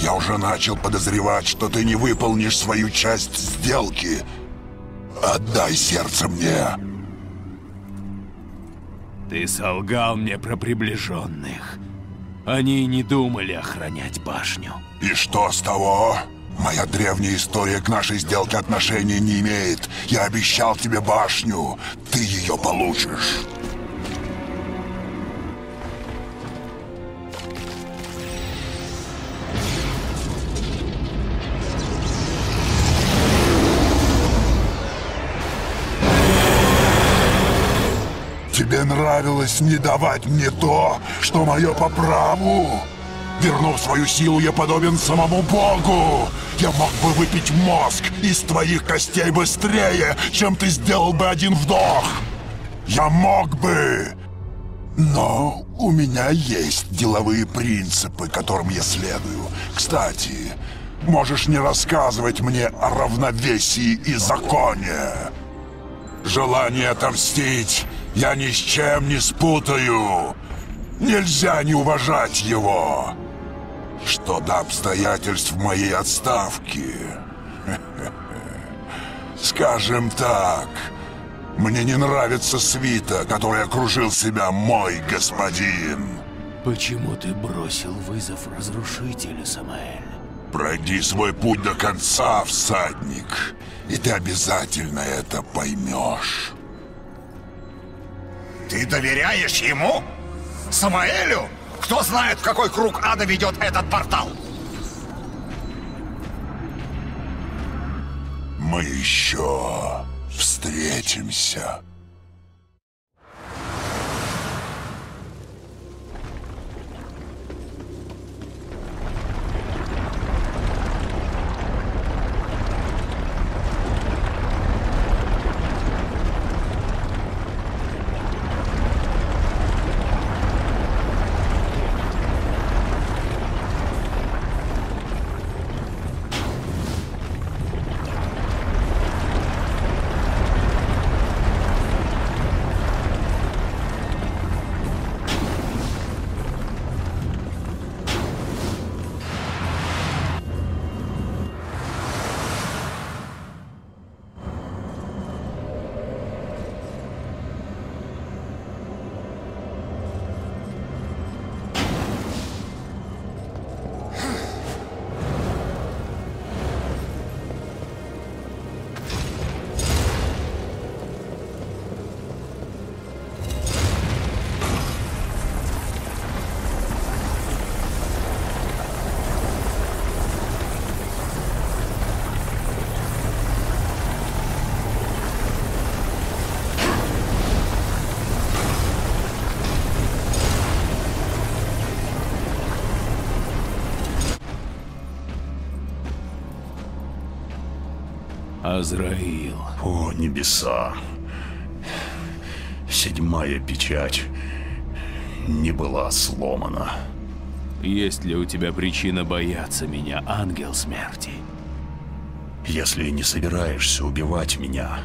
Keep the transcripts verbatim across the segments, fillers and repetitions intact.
Я уже начал подозревать, что ты не выполнишь свою часть сделки. Отдай сердце мне. Ты солгал мне про приближенных. Они не думали охранять башню. И что с того? Моя древняя история к нашей сделке отношения не имеет. Я обещал тебе башню. Ты ее получишь. Тебе нравилось не давать мне то, что мое по праву? Вернув свою силу, я подобен самому Богу. Я мог бы выпить мозг из твоих костей быстрее, чем ты сделал бы один вдох. Я мог бы. Но у меня есть деловые принципы, которым я следую. Кстати, можешь не рассказывать мне о равновесии и законе. Желание отомстить я ни с чем не спутаю. Нельзя не уважать его. Что до обстоятельств моей отставки. Скажем так, мне не нравится свита, которой окружил себя мой господин. Почему ты бросил вызов Разрушителю, Самаэль? Пройди свой путь до конца, всадник, и ты обязательно это поймешь. Ты доверяешь ему? Самаэлю? Кто знает, в какой круг ада ведет этот портал? Мы еще встретимся. Азраил. О, небеса. Седьмая печать не была сломана. Есть ли у тебя причина бояться меня, ангел смерти? Если не собираешься убивать меня,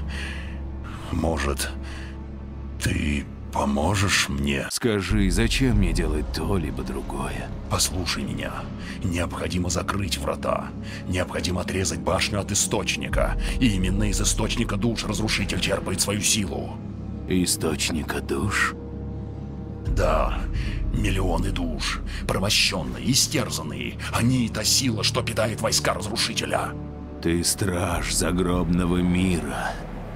может, ты поможешь мне? Скажи, зачем мне делать то, либо другое? Послушай меня. Необходимо закрыть врата. Необходимо отрезать башню от источника. И именно из источника душ разрушитель черпает свою силу. Источника душ? Да. Миллионы душ. Провощенные, истерзанные. Они и та сила, что питает войска разрушителя. Ты страж загробного мира.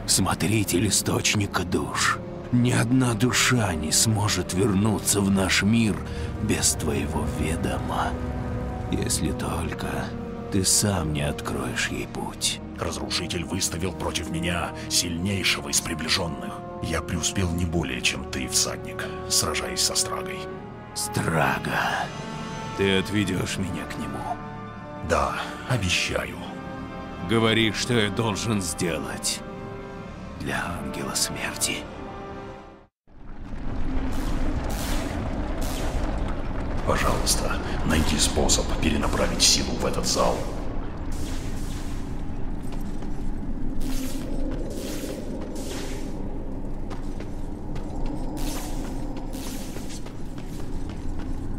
Смотритель источника душ. Ни одна душа не сможет вернуться в наш мир без твоего ведома. Если только ты сам не откроешь ей путь. Разрушитель выставил против меня сильнейшего из приближенных. Я преуспел не более, чем ты, всадник, сражаясь со Страгой. Страга, ты отведешь меня к нему? Да, обещаю. Говори, что я должен сделать для ангела смерти. Пожалуйста, найди способ перенаправить силу в этот зал.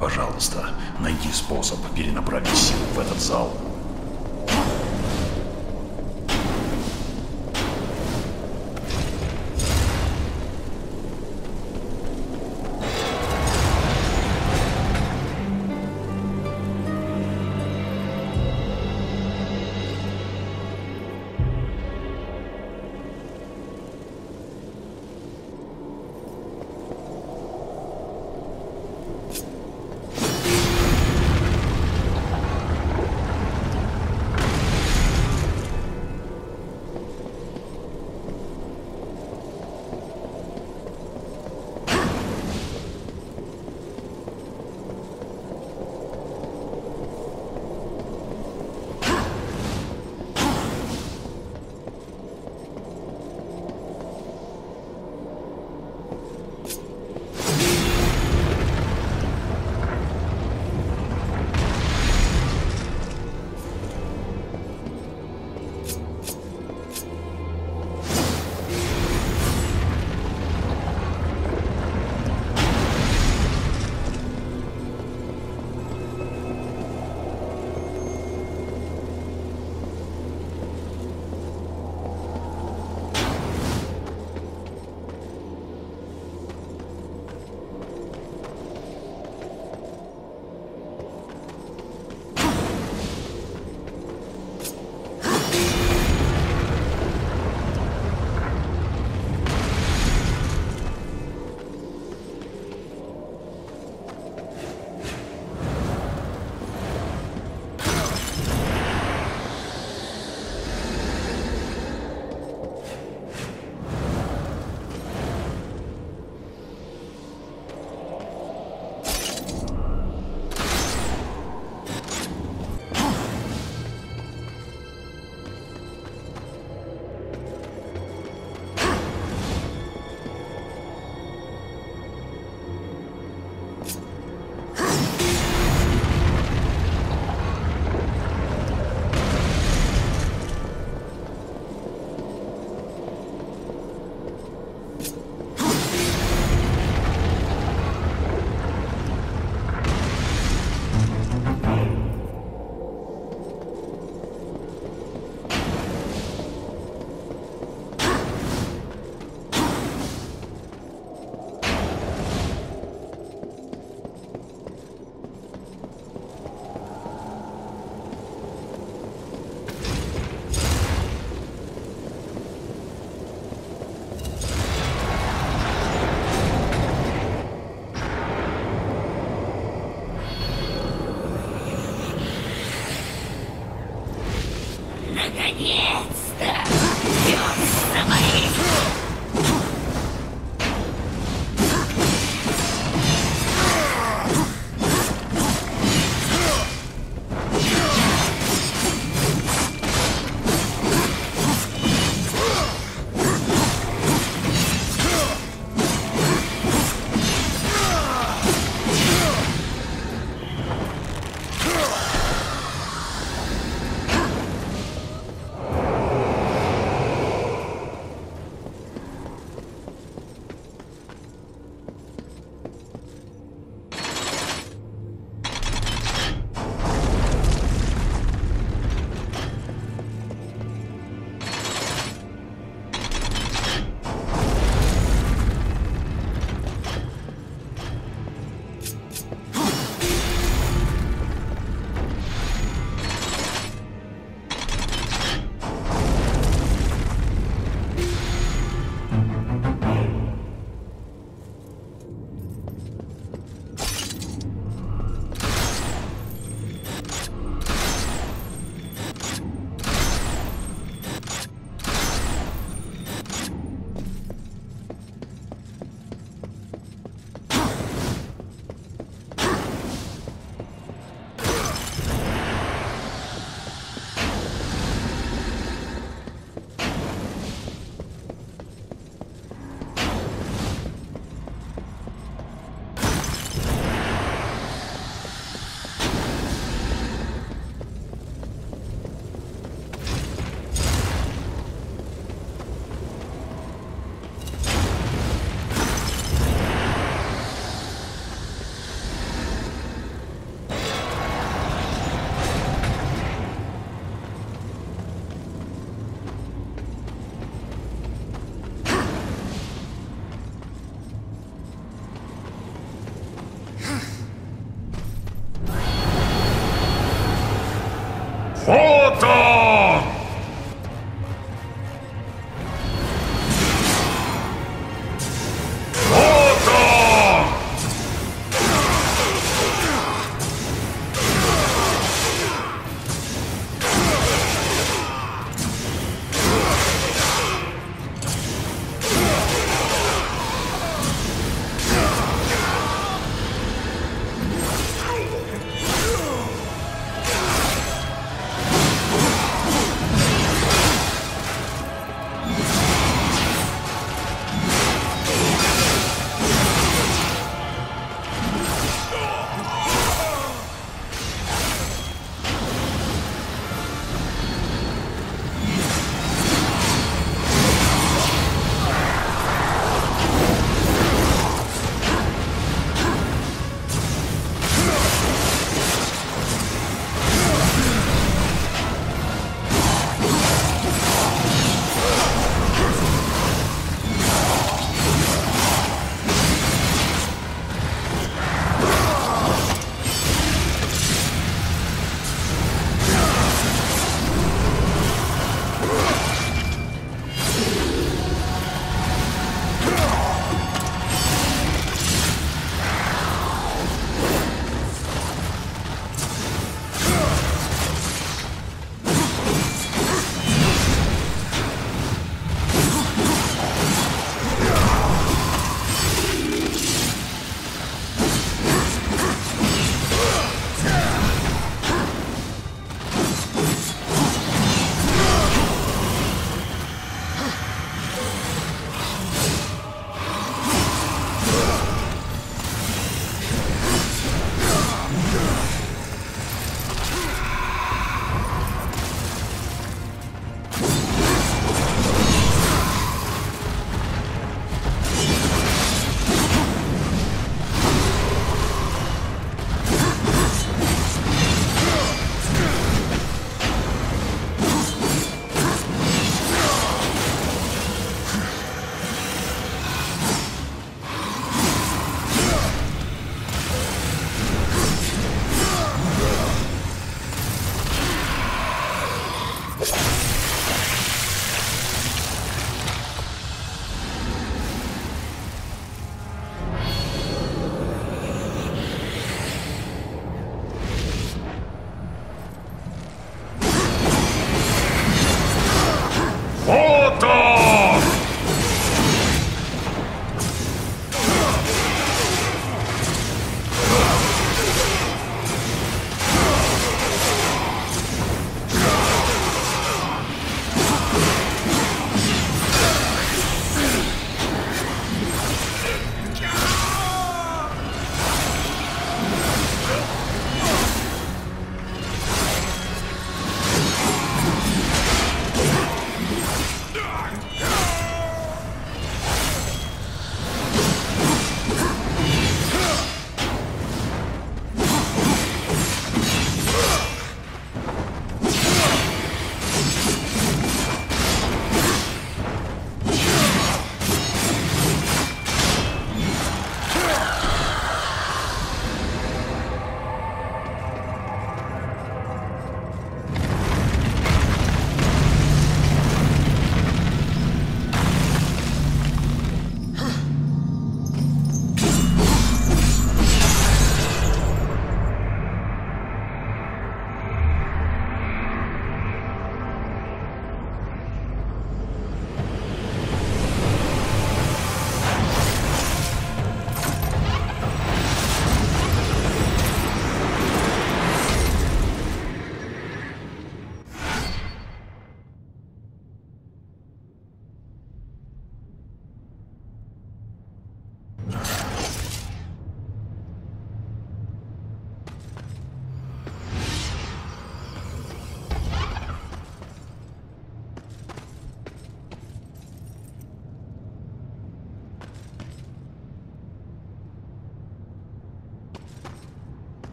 Пожалуйста, найди способ перенаправить силу в этот зал.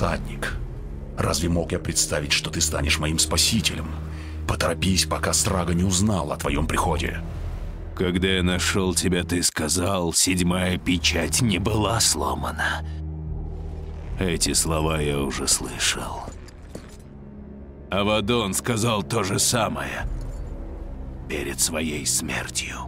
всадник. Разве мог я представить, что ты станешь моим спасителем? Поторопись, пока Страга не узнал о твоем приходе. Когда я нашел тебя, ты сказал, седьмая печать не была сломана. Эти слова я уже слышал. Авадон сказал то же самое перед своей смертью.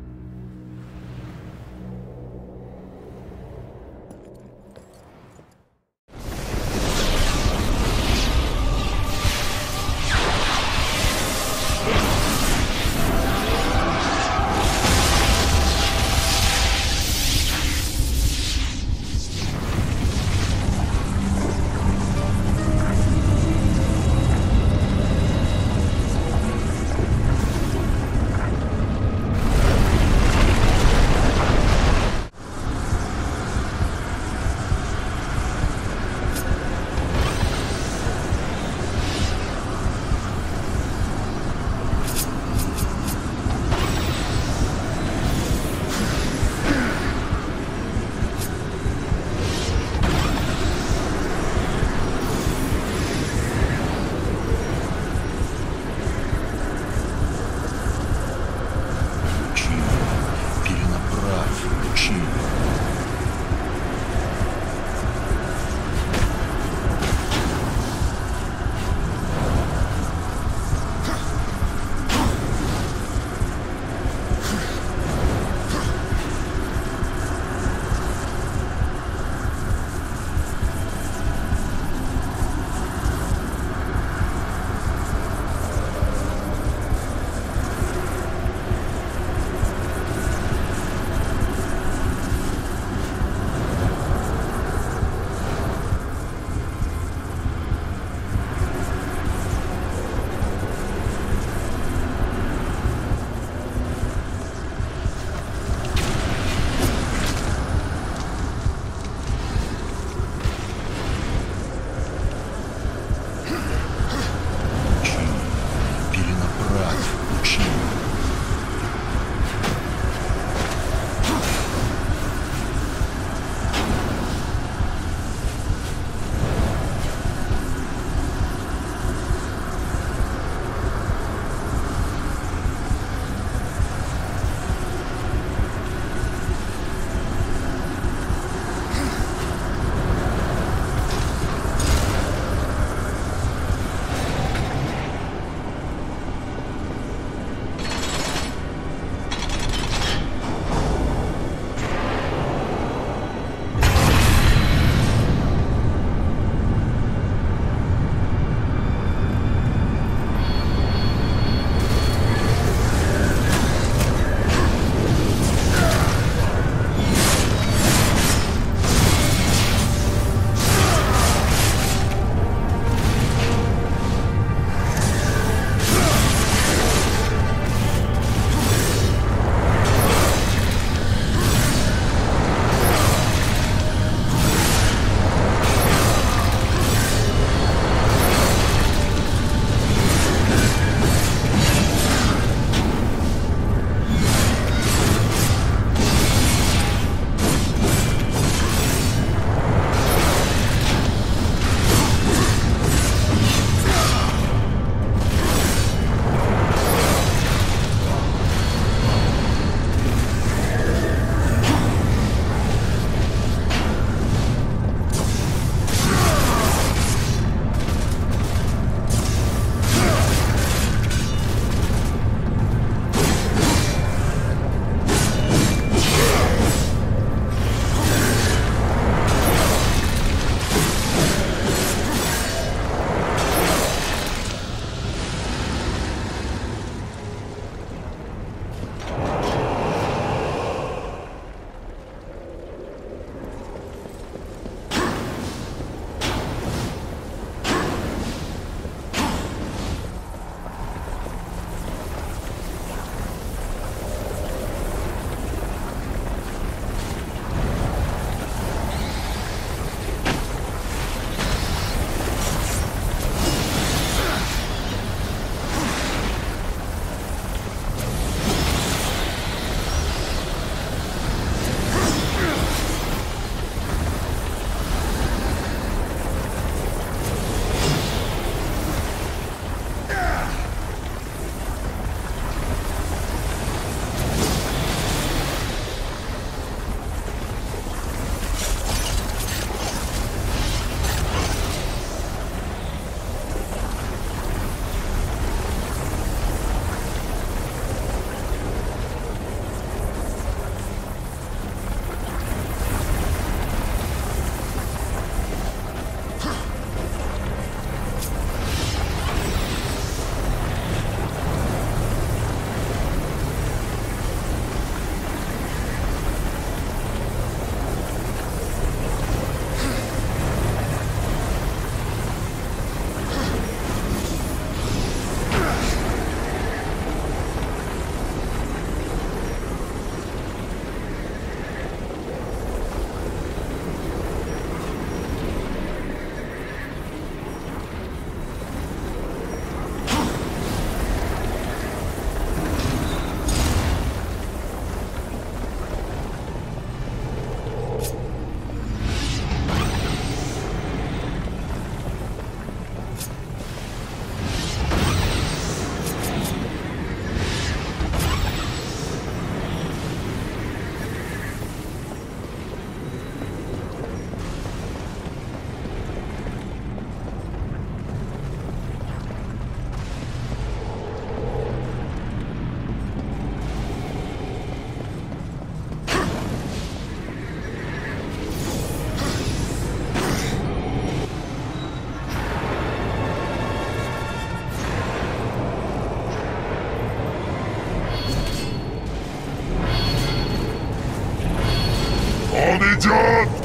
идет!